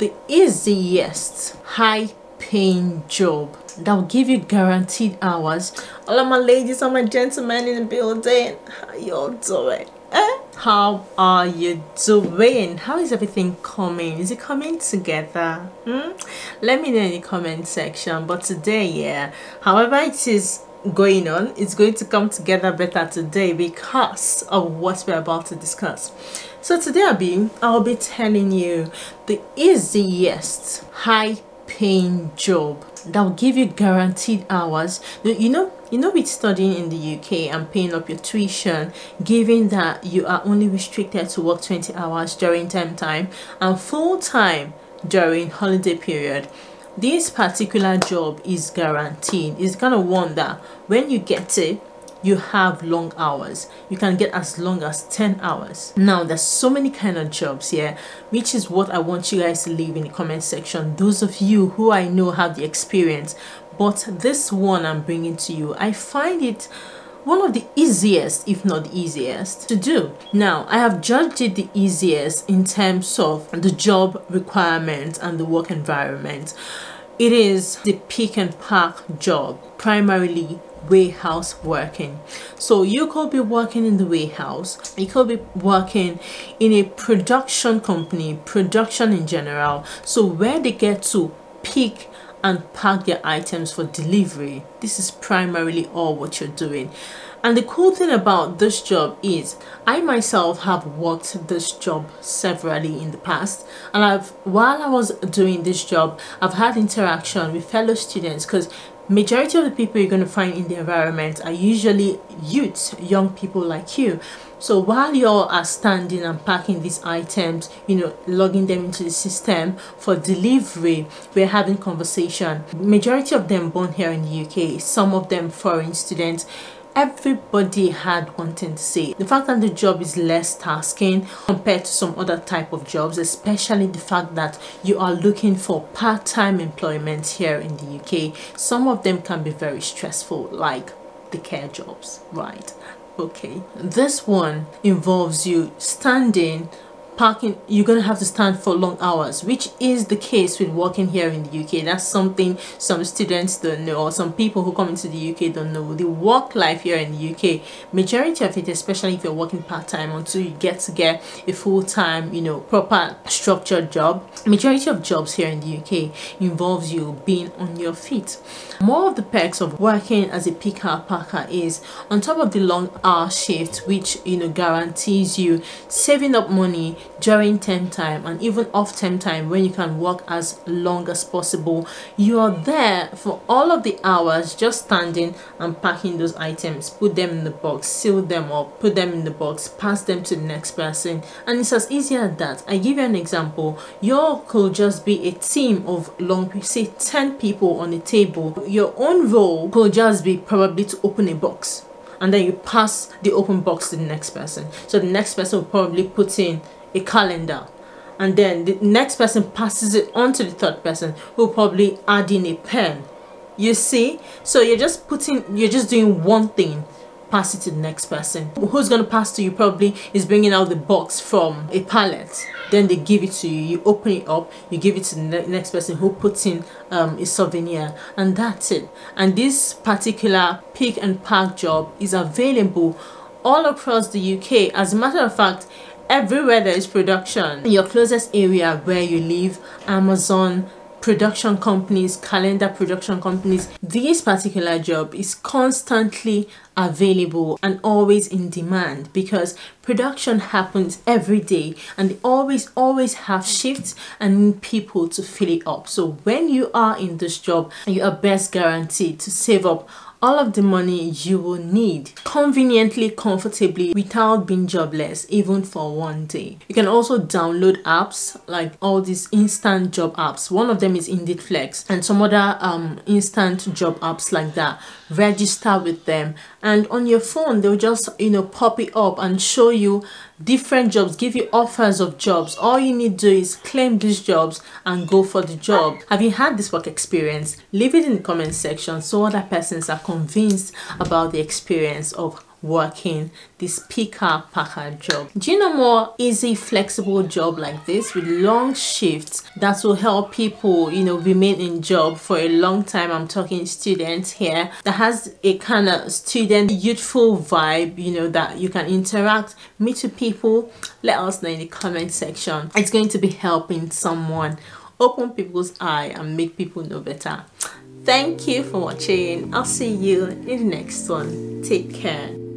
the easiest high-paying job that will give you guaranteed hours. All of my ladies, all my gentlemen in the building, how y'all doing? How are you doing? How is everything coming? Is it coming together? Let me know in the comment section. But today, yeah, however it is going on, it's going to come together better today because of what we're about to discuss. So today I'll be telling you the easiest high-paying job that will give you guaranteed hours. You know with studying in the UK and paying up your tuition, given that you are only restricted to work 20 hours during term time and full time during holiday period, this particular job is guaranteed. It's kind of one that when you get it, you have long hours. You can get as long as 10 hours. Now, there's so many kind of jobs here, which is what I want you guys to leave in the comment section. Those of you who I know have the experience, but this one I'm bringing to you, I find it one of the easiest, if not the easiest, to do. Now, I have judged it the easiest in terms of the job requirements and the work environment. It is the pick and pack job, primarily warehouse working. So you could be working in the warehouse, you could be working in a production company, production in general, so where they get to pick and pack their items for delivery. This is primarily all what you're doing. And the cool thing about this job is I myself have worked this job severally in the past, and while I was doing this job, I've had interaction with fellow students, because majority of the people you're going to find in the environment are usually youths, young people like you. So while you all are standing and packing these items, you know, logging them into the system for delivery, we're having conversation. Majority of them born here in the UK, some of them foreign students. Everybody had one thing to say. The fact that the job is less tasking compared to some other type of jobs, especially the fact that you are looking for part-time employment here in the UK. Some of them can be very stressful, like the care jobs, right? Okay, this one involves you standing, parking. You're gonna have to stand for long hours, which is the case with working here in the UK. That's something some students don't know, or some people who come into the UK don't know. The work life here in the UK, majority of it, especially if you're working part-time until you get to get a full-time, you know, proper structured job, majority of jobs here in the UK involves you being on your feet. More of the perks of working as a picker-packer is, on top of the long hour shift, which, you know, guarantees you saving up money during term time and even off term time when you can work as long as possible. You are there for all of the hours just standing and packing those items, put them in the box, seal them up, put them in the box, pass them to the next person, and it's as easy as that. I give you an example. You could just be a team of say 10 people on a table. Your own role could just be probably to open a box, and then you pass the open box to the next person. So the next person will probably put in a calendar, and then the next person passes it on to the third person, who probably add in a pen. You see, so you're just doing one thing, pass it to the next person. Who's gonna pass to you probably is bringing out the box from a pallet, then they give it to you, you open it up, you give it to the next person who puts in a souvenir, and that's it. And this particular pick and pack job is available all across the UK. As a matter of fact, everywhere there is production, your closest area where you live, Amazon, production companies, calendar production companies, this particular job is constantly available and always in demand, because production happens every day and they always have shifts and people to fill it up. So when you are in this job, you are best guaranteed to save up all of the money you will need conveniently, comfortably, without being jobless, even for one day. You can also download apps like all these instant job apps. One of them is Indeed Flex, and some other instant job apps like that. Register with them, and on your phone they'll just, you know, pop it up and show you different jobs, give you offers of jobs. All you need to do is claim these jobs and go for the job. Have you had this work experience? Leave it in the comment section so other persons are convinced about the experience of working this picker packer job. Do you know more easy, flexible job like this with long shifts that will help people, you know, remain in job for a long time? I'm talking students here, that has a kind of student youthful vibe, you know, that you can interact, meet with people. Let us know in the comment section. It's going to be helping someone, open people's eye and make people know better. Thank you for watching. I'll see you in the next one. Take care.